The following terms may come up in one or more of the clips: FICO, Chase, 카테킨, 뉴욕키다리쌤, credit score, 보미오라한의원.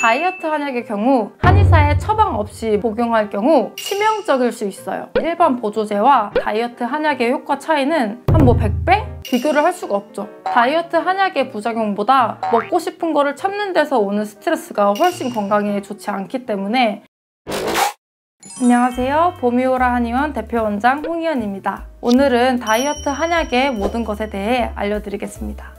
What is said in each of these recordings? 다이어트 한약의 경우 한의사의 처방 없이 복용할 경우 치명적일 수 있어요. 일반 보조제와 다이어트 한약의 효과 차이는 한 뭐 100배? 비교를 할 수가 없죠. 다이어트 한약의 부작용보다 먹고 싶은 거를 참는 데서 오는 스트레스가 훨씬 건강에 좋지 않기 때문에. 안녕하세요. 보미오라 한의원 대표원장 홍희연입니다. 오늘은 다이어트 한약의 모든 것에 대해 알려드리겠습니다.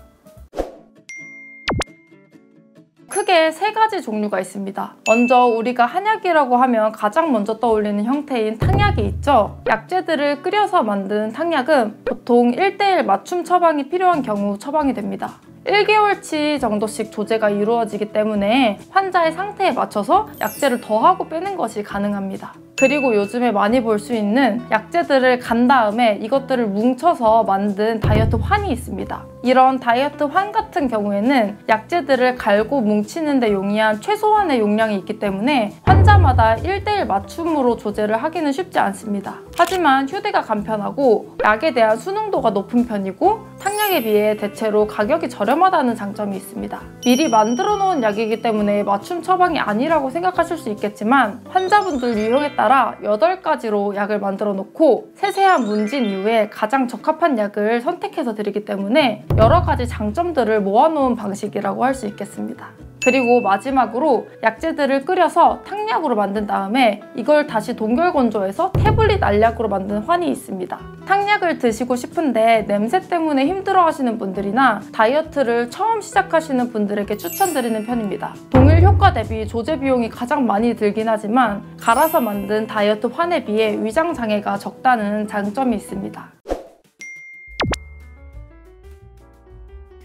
크게 세 가지 종류가 있습니다. 먼저 우리가 한약이라고 하면 가장 먼저 떠올리는 형태인 탕약이 있죠. 약재들을 끓여서 만든 탕약은 보통 1:1 맞춤 처방이 필요한 경우 처방이 됩니다. 1개월치 정도씩 조제가 이루어지기 때문에 환자의 상태에 맞춰서 약재를 더하고 빼는 것이 가능합니다. 그리고 요즘에 많이 볼 수 있는 약재들을 간 다음에 이것들을 뭉쳐서 만든 다이어트 환이 있습니다. 이런 다이어트 환 같은 경우에는 약재들을 갈고 뭉치는 데 용이한 최소한의 용량이 있기 때문에 환자마다 1:1 맞춤으로 조제를 하기는 쉽지 않습니다. 하지만 휴대가 간편하고 약에 대한 순응도가 높은 편이고 탕약에 비해 대체로 가격이 저렴하다는 장점이 있습니다. 미리 만들어 놓은 약이기 때문에 맞춤 처방이 아니라고 생각하실 수 있겠지만 환자분들 유형에 따라 8가지로 약을 만들어 놓고 세세한 문진 이후에 가장 적합한 약을 선택해서 드리기 때문에 여러 가지 장점들을 모아놓은 방식이라고 할 수 있겠습니다. 그리고 마지막으로 약재들을 끓여서 탕약으로 만든 다음에 이걸 다시 동결 건조해서 태블릿 알약으로 만든 환이 있습니다. 탕약을 드시고 싶은데 냄새 때문에 힘들어하시는 분들이나 다이어트를 처음 시작하시는 분들에게 추천드리는 편입니다. 동일 효과 대비 조제 비용이 가장 많이 들긴 하지만 갈아서 만든 다이어트 환에 비해 위장 장애가 적다는 장점이 있습니다.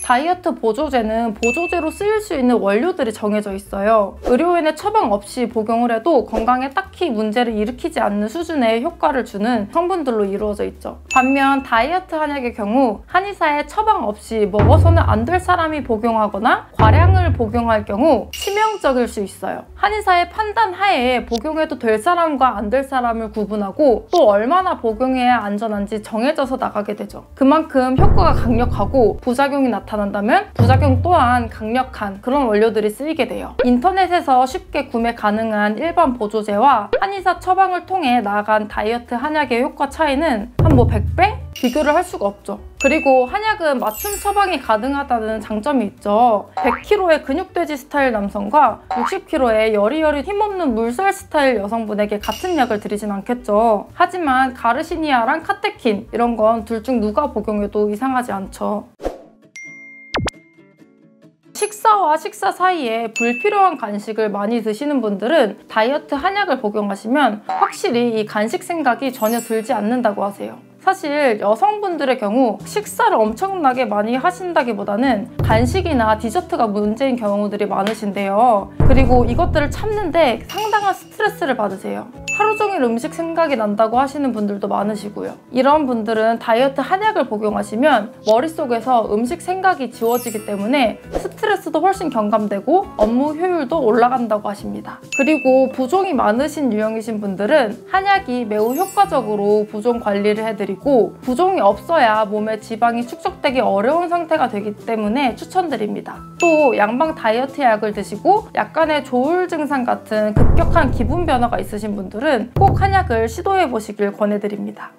다이어트 보조제는 보조제로 쓰일 수 있는 원료들이 정해져 있어요. 의료인의 처방 없이 복용을 해도 건강에 딱히 문제를 일으키지 않는 수준의 효과를 주는 성분들로 이루어져 있죠. 반면 다이어트 한약의 경우 한의사의 처방 없이 먹어서는 안 될 사람이 복용하거나 과량을 복용할 경우 치명적일 수 있어요. 한의사의 판단 하에 복용해도 될 사람과 안 될 사람을 구분하고 또 얼마나 복용해야 안전한지 정해져서 나가게 되죠. 그만큼 효과가 강력하고 부작용이 나타난다면 부작용 또한 강력한 그런 원료들이 쓰이게 돼요. 인터넷에서 쉽게 구매 가능한 일반 보조제와 한의사 처방을 통해 나간 다이어트 한약의 효과 차이는 한 뭐 100배? 비교를 할 수가 없죠. 그리고 한약은 맞춤 처방이 가능하다는 장점이 있죠. 100kg의 근육돼지 스타일 남성과 60kg의 여리여리 힘없는 물살 스타일 여성분에게 같은 약을 드리진 않겠죠. 하지만 가르시니아랑 카테킨 이런 건 둘 중 누가 복용해도 이상하지 않죠. 식사와 식사 사이에 불필요한 간식을 많이 드시는 분들은 다이어트 한약을 복용하시면 확실히 이 간식 생각이 전혀 들지 않는다고 하세요. 사실 여성분들의 경우 식사를 엄청나게 많이 하신다기보다는 간식이나 디저트가 문제인 경우들이 많으신데요. 그리고 이것들을 참는데 상당한 스트레스를 받으세요. 하루 종일 음식 생각이 난다고 하시는 분들도 많으시고요. 이런 분들은 다이어트 한약을 복용하시면 머릿속에서 음식 생각이 지워지기 때문에 스트레스도 훨씬 경감되고 업무 효율도 올라간다고 하십니다. 그리고 부종이 많으신 유형이신 분들은 한약이 매우 효과적으로 부종 관리를 해드리고 부종이 없어야 몸에 지방이 축적되기 어려운 상태가 되기 때문에 추천드립니다. 또 양방 다이어트 약을 드시고 약간의 조울 증상 같은 급격한 기분 변화가 있으신 분들은 꼭 한약을 시도해 보시길 권해드립니다.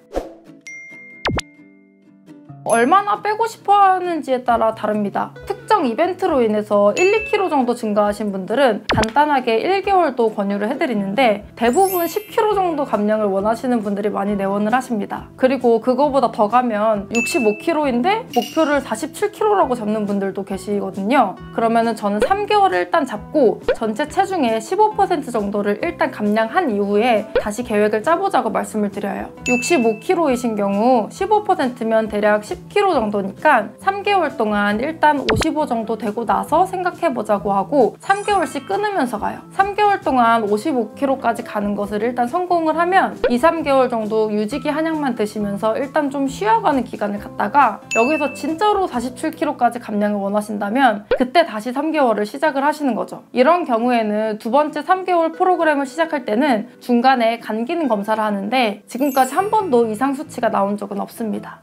얼마나 빼고 싶어 하는지에 따라 다릅니다. 특정 이벤트로 인해서 1, 2kg 정도 증가하신 분들은 간단하게 1개월도 권유를 해드리는데 대부분 10kg 정도 감량을 원하시는 분들이 많이 내원을 하십니다. 그리고 그거보다 더 가면 65kg인데 목표를 47kg라고 잡는 분들도 계시거든요. 그러면은 저는 3개월을 일단 잡고 전체 체중의 15% 정도를 일단 감량한 이후에 다시 계획을 짜보자고 말씀을 드려요. 65kg이신 경우 15%면 대략 10kg 정도니까 3개월 동안 일단 55 정도 되고 나서 생각해보자고 하고 3개월씩 끊으면서 가요. 3개월 동안 55kg까지 가는 것을 일단 성공을 하면 2, 3개월 정도 유지기 한약만 드시면서 일단 좀 쉬어가는 기간을 갖다가 여기서 진짜로 47kg까지 감량을 원하신다면 그때 다시 3개월을 시작을 하시는 거죠. 이런 경우에는 두 번째 3개월 프로그램을 시작할 때는 중간에 간 기능 검사를 하는데 지금까지 한 번도 이상 수치가 나온 적은 없습니다.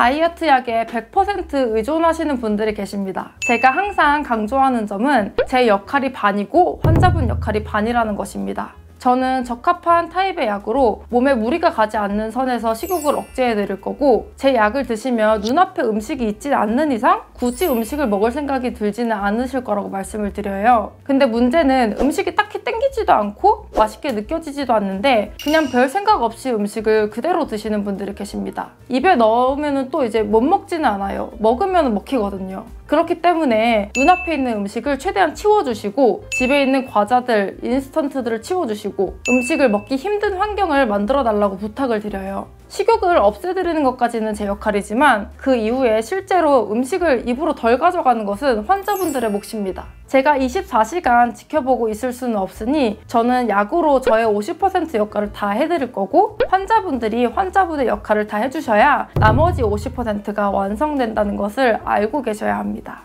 다이어트 약에 100% 의존하시는 분들이 계십니다. 제가 항상 강조하는 점은 제 역할이 반이고 환자분 역할이 반이라는 것입니다. 저는 적합한 타입의 약으로 몸에 무리가 가지 않는 선에서 식욕을 억제해드릴 거고, 제 약을 드시면 눈앞에 음식이 있지 않는 이상 굳이 음식을 먹을 생각이 들지는 않으실 거라고 말씀을 드려요. 근데 문제는 음식이 딱히 땡기지도 않고 맛있게 느껴지지도 않는데 그냥 별 생각 없이 음식을 그대로 드시는 분들이 계십니다. 입에 넣으면 또 이제 못 먹지는 않아요. 먹으면 먹히거든요. 그렇기 때문에 눈앞에 있는 음식을 최대한 치워주시고, 집에 있는 과자들, 인스턴트들을 치워주시고, 음식을 먹기 힘든 환경을 만들어달라고 부탁을 드려요. 식욕을 없애드리는 것까지는 제 역할이지만 그 이후에 실제로 음식을 입으로 덜 가져가는 것은 환자분들의 몫입니다. 제가 24시간 지켜보고 있을 수는 없으니 저는 약으로 저의 50% 역할을 다 해드릴 거고, 환자분들이 환자분의 역할을 다 해주셔야 나머지 50%가 완성된다는 것을 알고 계셔야 합니다.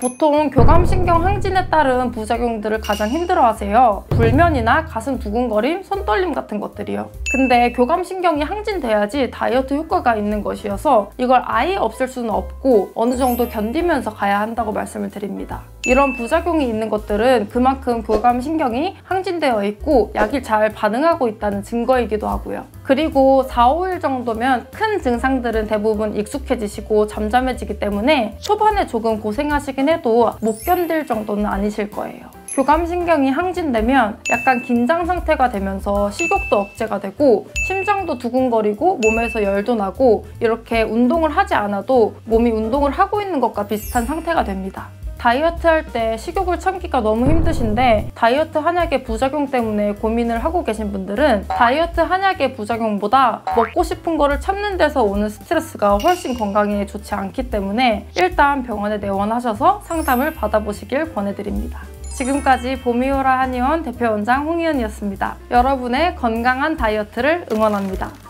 보통 교감신경 항진에 따른 부작용들을 가장 힘들어하세요. 불면이나 가슴 두근거림, 손떨림 같은 것들이요. 근데 교감신경이 항진돼야지 다이어트 효과가 있는 것이어서 이걸 아예 없앨 수는 없고 어느 정도 견디면서 가야 한다고 말씀을 드립니다. 이런 부작용이 있는 것들은 그만큼 교감신경이 항진되어 있고 약이 잘 반응하고 있다는 증거이기도 하고요. 그리고 4~5일 정도면 큰 증상들은 대부분 익숙해지시고 잠잠해지기 때문에 초반에 조금 고생하시긴 해도 못 견딜 정도는 아니실 거예요. 교감신경이 항진되면 약간 긴장 상태가 되면서 식욕도 억제가 되고 심장도 두근거리고 몸에서 열도 나고, 이렇게 운동을 하지 않아도 몸이 운동을 하고 있는 것과 비슷한 상태가 됩니다. 다이어트 할 때 식욕을 참기가 너무 힘드신데 다이어트 한약의 부작용 때문에 고민을 하고 계신 분들은 다이어트 한약의 부작용보다 먹고 싶은 거를 참는 데서 오는 스트레스가 훨씬 건강에 좋지 않기 때문에 일단 병원에 내원하셔서 상담을 받아보시길 권해드립니다. 지금까지 보미오라 한의원 대표원장 홍희은이었습니다. 여러분의 건강한 다이어트를 응원합니다.